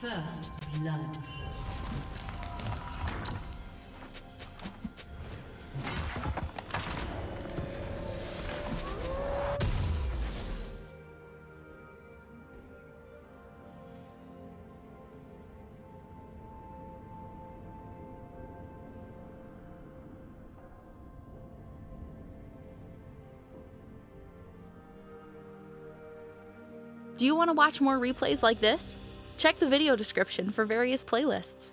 First blood. Do you want to watch more replays like this? Check the video description for various playlists.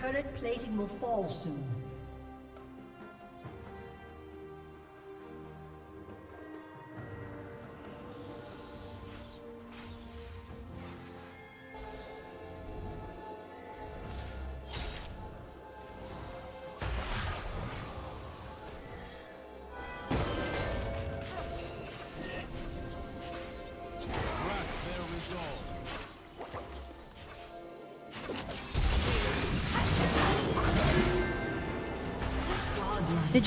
Turret plating will fall soon. Did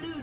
Blue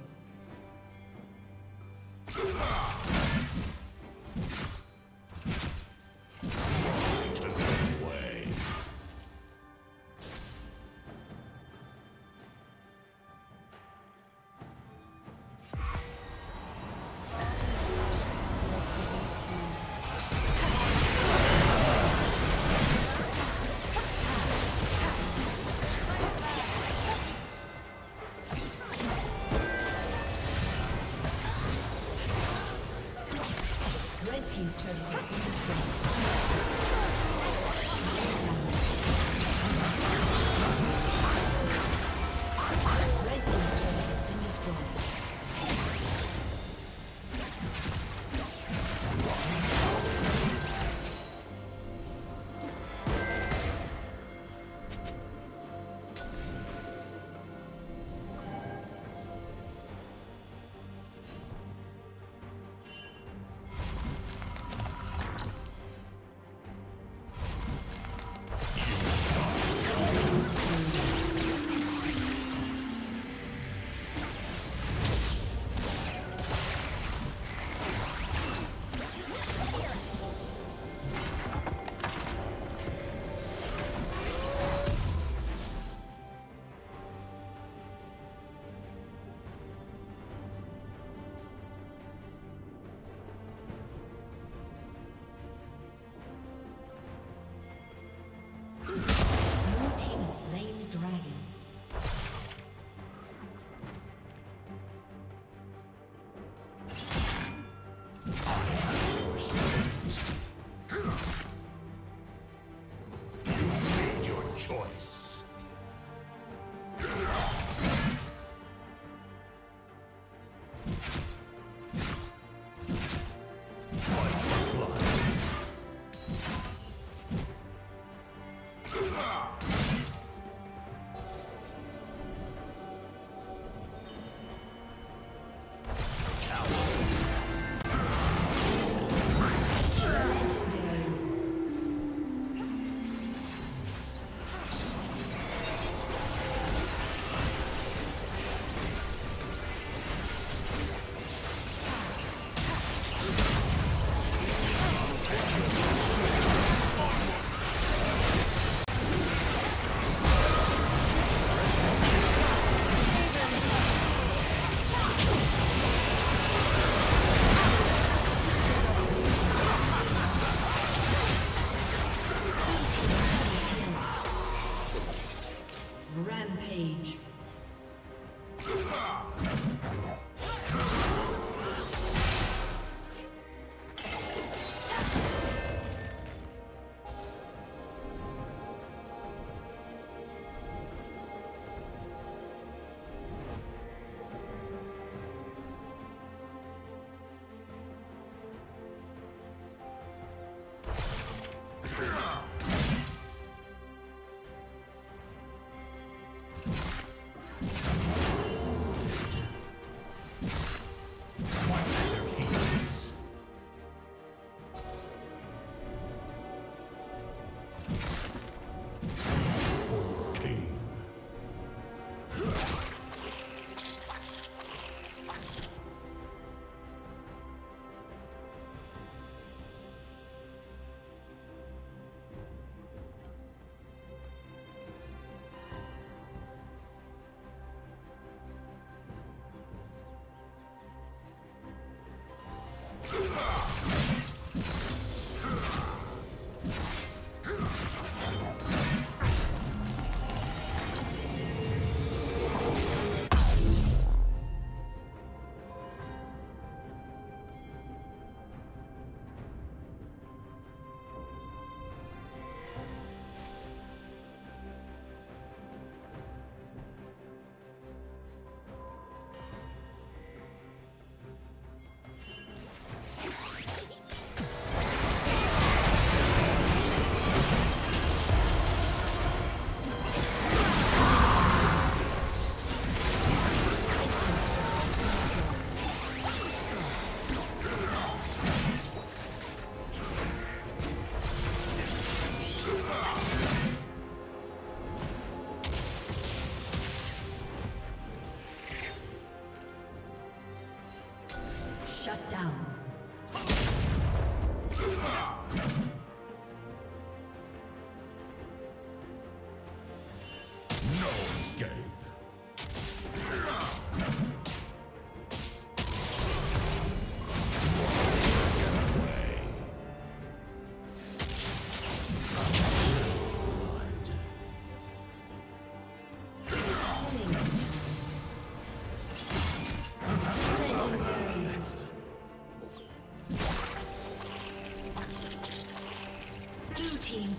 choice.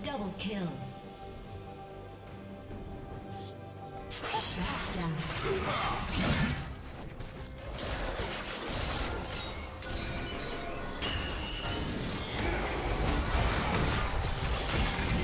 Double kill. Shut down.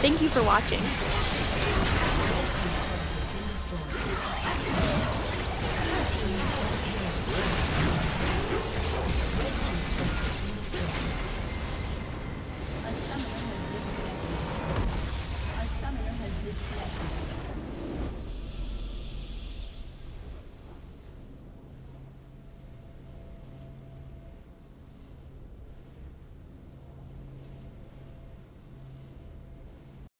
Thank you for watching.